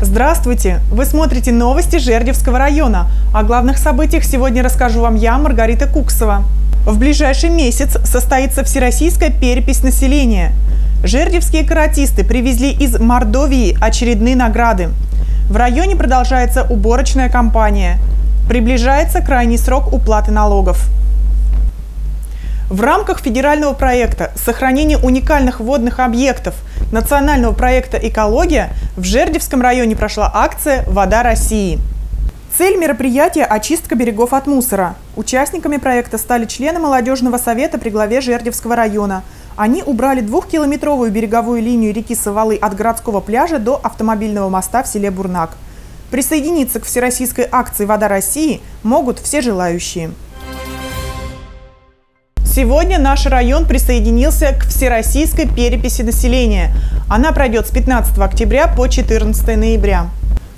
Здравствуйте! Вы смотрите новости Жердевского района. О главных событиях сегодня расскажу вам я, Маргарита Куксова. В ближайший месяц состоится всероссийская перепись населения. Жердевские каратисты привезли из Мордовии очередные награды. В районе продолжается уборочная кампания. Приближается крайний срок уплаты налогов. В рамках федерального проекта «Сохранение уникальных водных объектов» национального проекта «Экология» в Жердевском районе прошла акция «Вода России». Цель мероприятия – очистка берегов от мусора. Участниками проекта стали члены молодежного совета при главе Жердевского района. Они убрали 2-километровую береговую линию реки Савалы от городского пляжа до автомобильного моста в селе Бурнак. Присоединиться к всероссийской акции «Вода России» могут все желающие. Сегодня наш район присоединился к всероссийской переписи населения. Она пройдет с 15 октября по 14 ноября.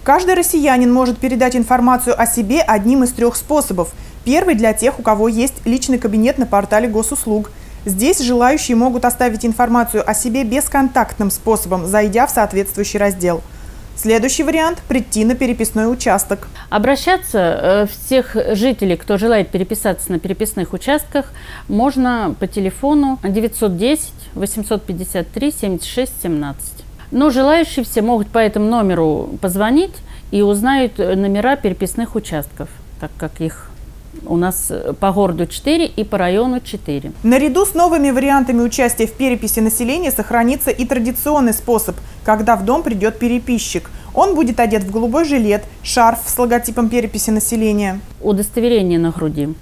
Каждый россиянин может передать информацию о себе одним из 3 способов. Первый для тех, у кого есть личный кабинет на портале госуслуг. Здесь желающие могут оставить информацию о себе бесконтактным способом, зайдя в соответствующий раздел. Следующий вариант – прийти на переписной участок. Обращаться всех жителей, кто желает переписаться на переписных участках, можно по телефону 910 853 76 17. Но желающие все могут по этому номеру позвонить и узнают номера переписных участков, так как их у нас по городу 4 и по району 4. Наряду с новыми вариантами участия в переписи населения сохранится и традиционный способ, когда в дом придет переписчик. Он будет одет в голубой жилет, шарф с логотипом переписи населения, удостоверение на груди,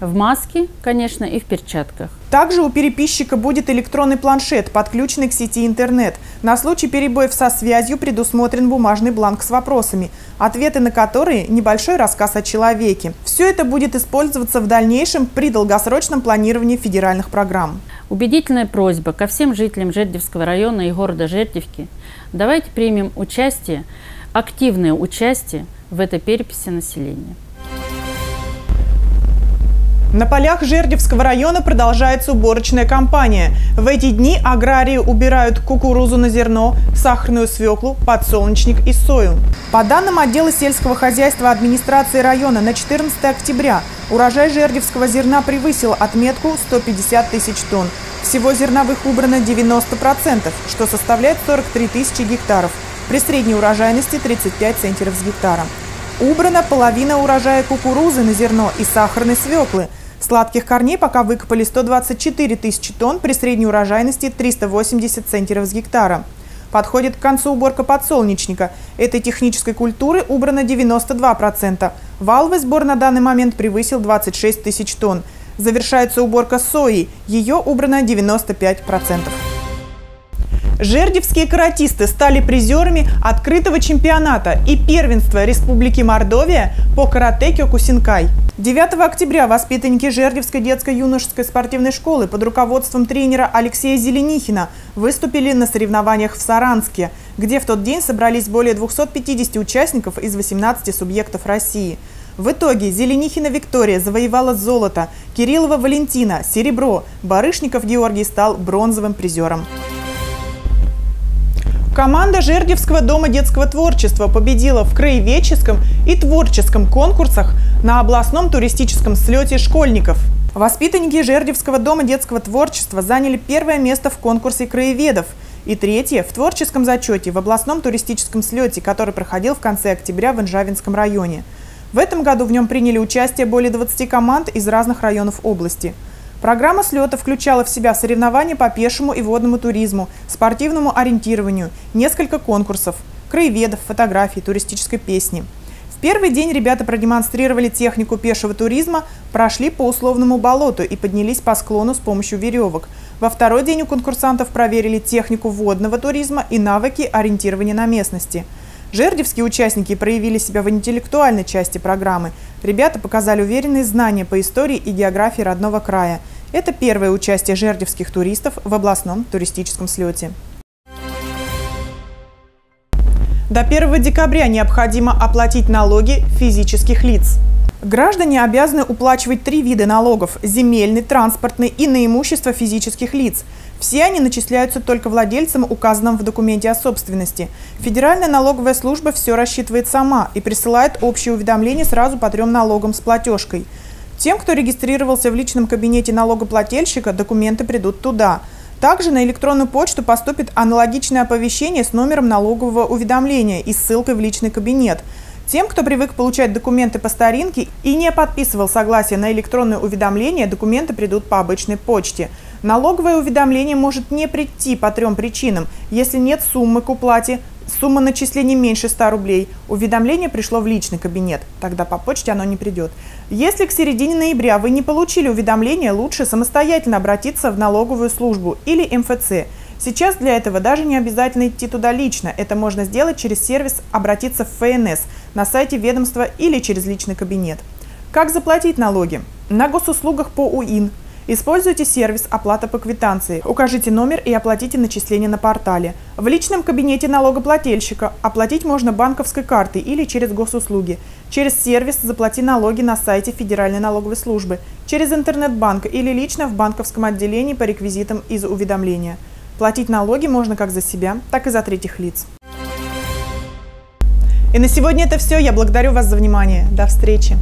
в маске, конечно, и в перчатках. Также у переписчика будет электронный планшет, подключенный к сети интернет. На случай перебоев со связью предусмотрен бумажный бланк с вопросами, ответы на которые – небольшой рассказ о человеке. Все это будет использоваться в дальнейшем при долгосрочном планировании федеральных программ. Убедительная просьба ко всем жителям Жердевского района и города Жердевки. Давайте примем участие, активное участие в этой переписи населения. На полях Жердевского района продолжается уборочная кампания. В эти дни аграрии убирают кукурузу на зерно, сахарную свеклу, подсолнечник и сою. По данным отдела сельского хозяйства администрации района, на 14 октября урожай жердевского зерна превысил отметку 150 тысяч тонн. Всего зерновых убрано 90%, что составляет 43 тысячи гектаров, при средней урожайности 35 центнеров с гектара. Убрана половина урожая кукурузы на зерно и сахарной свеклы. Сладких корней пока выкопали 124 тысячи тонн при средней урожайности 380 центнеров с гектара. Подходит к концу уборка подсолнечника. Этой технической культуры убрано 92%. Валовый сбор на данный момент превысил 26 тысяч тонн. Завершается уборка сои. Ее убрано 95%. Жердевские каратисты стали призерами открытого чемпионата и первенства Республики Мордовия по каратэ кёкусинкай. 9 октября воспитанники Жердевской детско-юношеской спортивной школы под руководством тренера Алексея Зеленихина выступили на соревнованиях в Саранске, где в тот день собрались более 250 участников из 18 субъектов России. В итоге Зеленихина Виктория завоевала золото, Кириллова Валентина – серебро, Барышников Георгий стал бронзовым призером. Команда Жердевского дома детского творчества победила в краеведческом и творческом конкурсах на областном туристическом слете школьников. Воспитанники Жердевского дома детского творчества заняли 1-е место в конкурсе краеведов и 3-е в творческом зачете в областном туристическом слете, который проходил в конце октября в Инжавинском районе. В этом году в нем приняли участие более 20 команд из разных районов области. Программа слета включала в себя соревнования по пешему и водному туризму, спортивному ориентированию, несколько конкурсов, краеведов, фотографий, туристической песни. В первый день ребята продемонстрировали технику пешего туризма, прошли по условному болоту и поднялись по склону с помощью веревок. Во второй день у конкурсантов проверили технику водного туризма и навыки ориентирования на местности. Жердевские участники проявили себя в интеллектуальной части программы. Ребята показали уверенные знания по истории и географии родного края. Это первое участие жердевских туристов в областном туристическом слете. До 1 декабря необходимо оплатить налоги физических лиц. Граждане обязаны уплачивать 3 вида налогов – земельный, транспортный и на имущество физических лиц. Все они начисляются только владельцам, указанным в документе о собственности. Федеральная налоговая служба все рассчитывает сама и присылает общее уведомление сразу по 3 налогам с платежкой. Тем, кто регистрировался в личном кабинете налогоплательщика, документы придут туда. Также на электронную почту поступит аналогичное оповещение с номером налогового уведомления и ссылкой в личный кабинет. Тем, кто привык получать документы по старинке и не подписывал согласие на электронное уведомление, документы придут по обычной почте. Налоговое уведомление может не прийти по 3 причинам. Если нет суммы к уплате, сумма начислений меньше 100 рублей, уведомление пришло в личный кабинет, тогда по почте оно не придет. Если к середине ноября вы не получили уведомление, лучше самостоятельно обратиться в налоговую службу или МФЦ. Сейчас для этого даже не обязательно идти туда лично, это можно сделать через сервис «Обратиться в ФНС» на сайте ведомства или через личный кабинет. Как заплатить налоги? На госуслугах по УИН. Используйте сервис «Оплата по квитанции», укажите номер и оплатите начисление на портале. В личном кабинете налогоплательщика оплатить можно банковской картой или через госуслуги. Через сервис «Заплати налоги» на сайте Федеральной налоговой службы, через интернет-банк или лично в банковском отделении по реквизитам из уведомления. Платить налоги можно как за себя, так и за третьих лиц. И на сегодня это все. Я благодарю вас за внимание. До встречи!